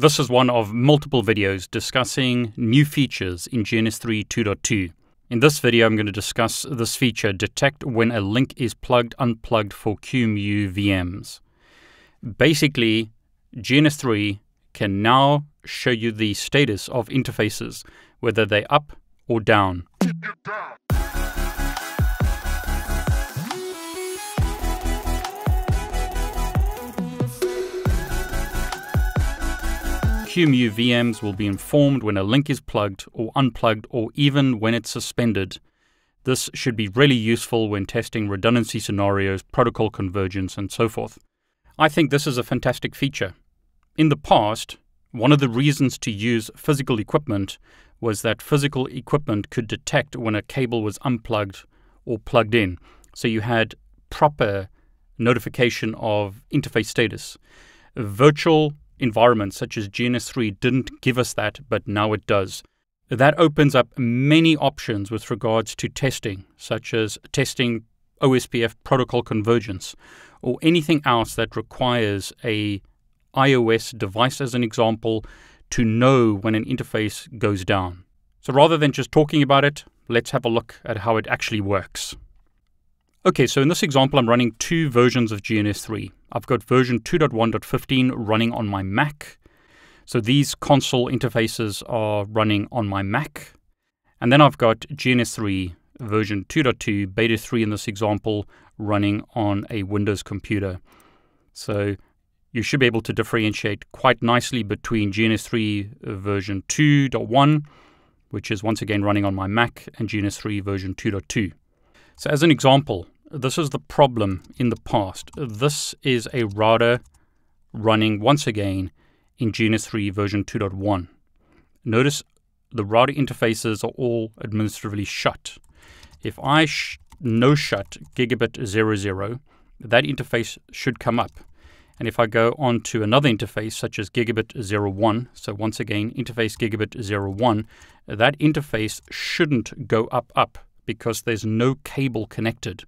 This is one of multiple videos discussing new features in GNS3 2.2. In this video, I'm going to discuss this feature, detect when a link is plugged, unplugged for Qemu VMs. Basically, GNS3 can now show you the status of interfaces, whether they're up or down. Qemu VMs will be informed when a link is plugged or unplugged, or even when it's suspended. This should be really useful when testing redundancy scenarios, protocol convergence, and so forth. I think this is a fantastic feature. In the past, one of the reasons to use physical equipment was that physical equipment could detect when a cable was unplugged or plugged in, so you had proper notification of interface status. Virtual environments such as GNS3 didn't give us that, but now it does. That opens up many options with regards to testing, such as testing OSPF protocol convergence or anything else that requires a iOS device, as an example, to know when an interface goes down. So rather than just talking about it, let's have a look at how it actually works. Okay, so in this example, I'm running two versions of GNS3. I've got version 2.1.15 running on my Mac. So these console interfaces are running on my Mac. And then I've got GNS3 version 2.2 beta 3 in this example running on a Windows computer. So you should be able to differentiate quite nicely between GNS3 version 2.1, which is once again running on my Mac, and GNS3 version 2.2. So as an example, this is the problem in the past. This is a router running once again in GNS3 version 2.1. Notice the router interfaces are all administratively shut. If I no shut gigabit 00, that interface should come up. And if I go on to another interface such as gigabit 01, so once again interface gigabit 01, that interface shouldn't go up, because there's no cable connected.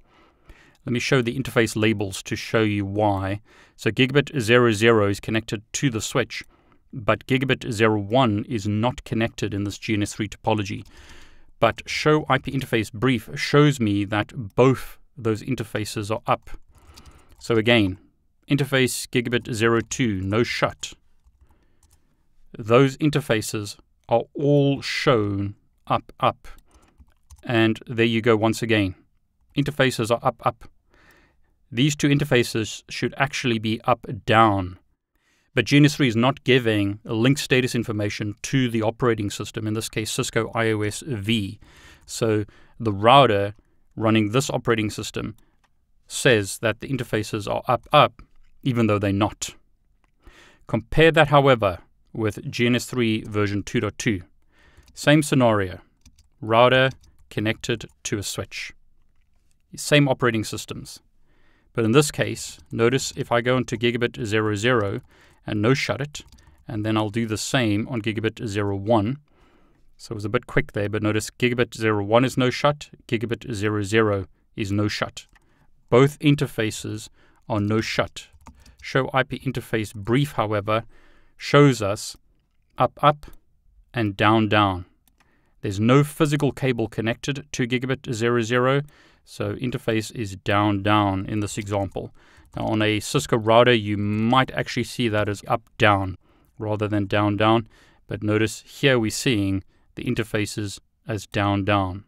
Let me show the interface labels to show you why. So gigabit 00 is connected to the switch, but gigabit 01 is not connected in this GNS3 topology. But show IP interface brief shows me that both those interfaces are up. So again, interface gigabit 02, no shut. Those interfaces are all shown up. And there you go once again. Interfaces are up. These two interfaces should actually be up-down. But GNS3 is not giving link status information to the operating system, in this case Cisco IOS V. So the router running this operating system says that the interfaces are up, even though they're not. Compare that, however, with GNS3 version 2.2. Same scenario. Router connected to a switch. Same operating systems. But in this case, notice if I go into gigabit 00 and no shut it, and then I'll do the same on gigabit 01. So it was a bit quick there, but notice gigabit 01 is no shut, gigabit 00 is no shut. Both interfaces are no shut. Show IP interface brief, however, shows us up and down. There's no physical cable connected to gigabit 00, so interface is down in this example. Now on a Cisco router, you might actually see that as up-down rather than down, but notice here we're seeing the interfaces as down.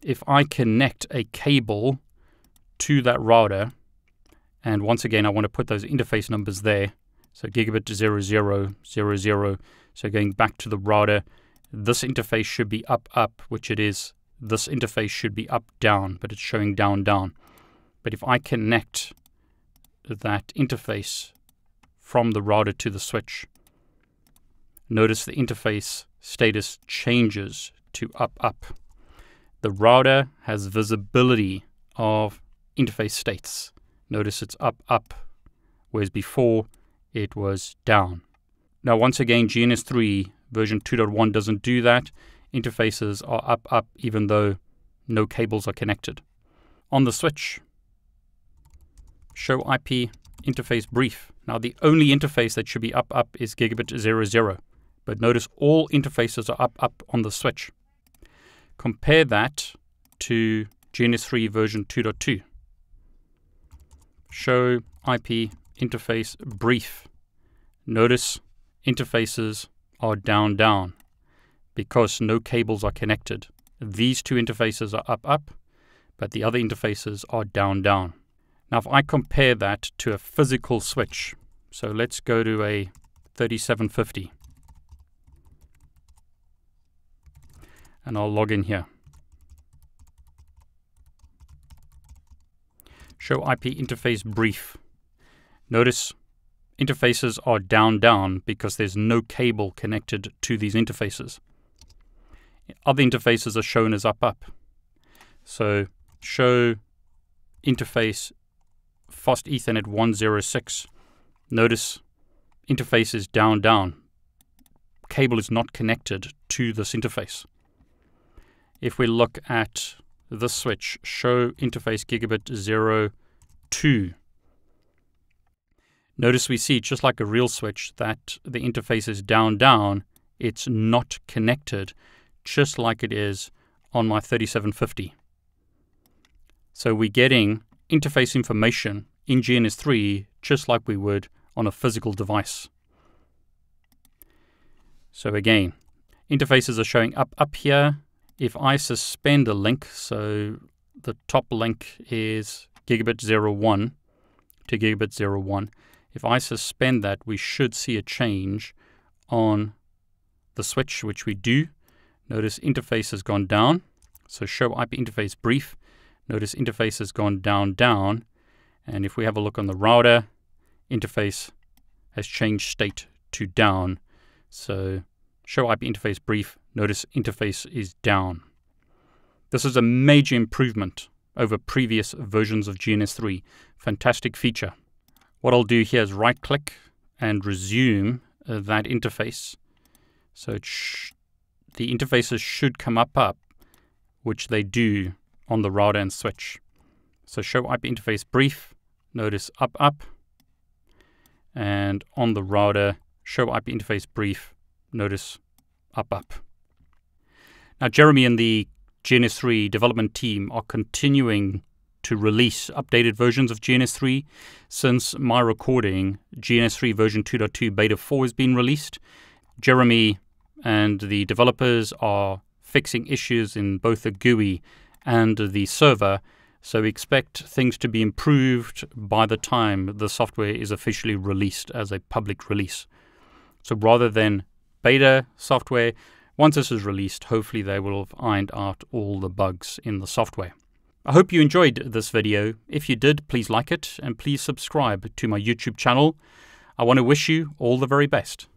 If I connect a cable to that router, and once again I want to put those interface numbers there, so gigabit 00, so going back to the router, this interface should be up, which it is. This interface should be up-down, but it's showing down. But if I connect that interface from the router to the switch, notice the interface status changes to up. The router has visibility of interface states. Notice it's up, whereas before it was down. Now once again, GNS3 version 2.1 doesn't do that. Interfaces are up, even though no cables are connected. On the switch, show IP interface brief Now, the only interface that should be up is gigabit 00. But notice all interfaces are up on the switch. Compare that to GNS3 version 2.2. Show IP interface brief. Notice interfaces are down because no cables are connected. These two interfaces are up, but the other interfaces are down. Now, if I compare that to a physical switch, so let's go to a 3750. And I'll log in here. Show IP interface brief. Notice interfaces are down because there's no cable connected to these interfaces. Other interfaces are shown as up. So show interface fast Ethernet 106. Notice interface is down. Cable is not connected to this interface. If we look at this switch, show interface gigabit 02. Notice we see, just like a real switch, that the interface is down. It's not connected, just like it is on my 3750. So we're getting interface information in GNS3, just like we would on a physical device. So again, interfaces are showing up here. If I suspend a link, so the top link is gigabit 01 to gigabit 01. If I suspend that, we should see a change on the switch, which we do. Notice interface has gone down. So show IP interface brief. Notice interface has gone down. And if we have a look on the router, interface has changed state to down. So show IP interface brief. Notice interface is down. This is a major improvement over previous versions of GNS3. Fantastic feature. What I'll do here is right click and resume that interface. So the interfaces should come up, which they do on the router and switch. So show IP interface brief. Notice up. And on the router, show IP interface brief. Notice up. Now, Jeremy and the GNS3 development team are continuing to release updated versions of GNS3. Since my recording, GNS3 version 2.2 beta 4 has been released. Jeremy and the developers are fixing issues in both the GUI and the server, so we expect things to be improved by the time the software is officially released as a public release. So rather than beta software, once this is released, hopefully they will have ironed out all the bugs in the software. I hope you enjoyed this video. If you did, please like it and please subscribe to my YouTube channel. I want to wish you all the very best.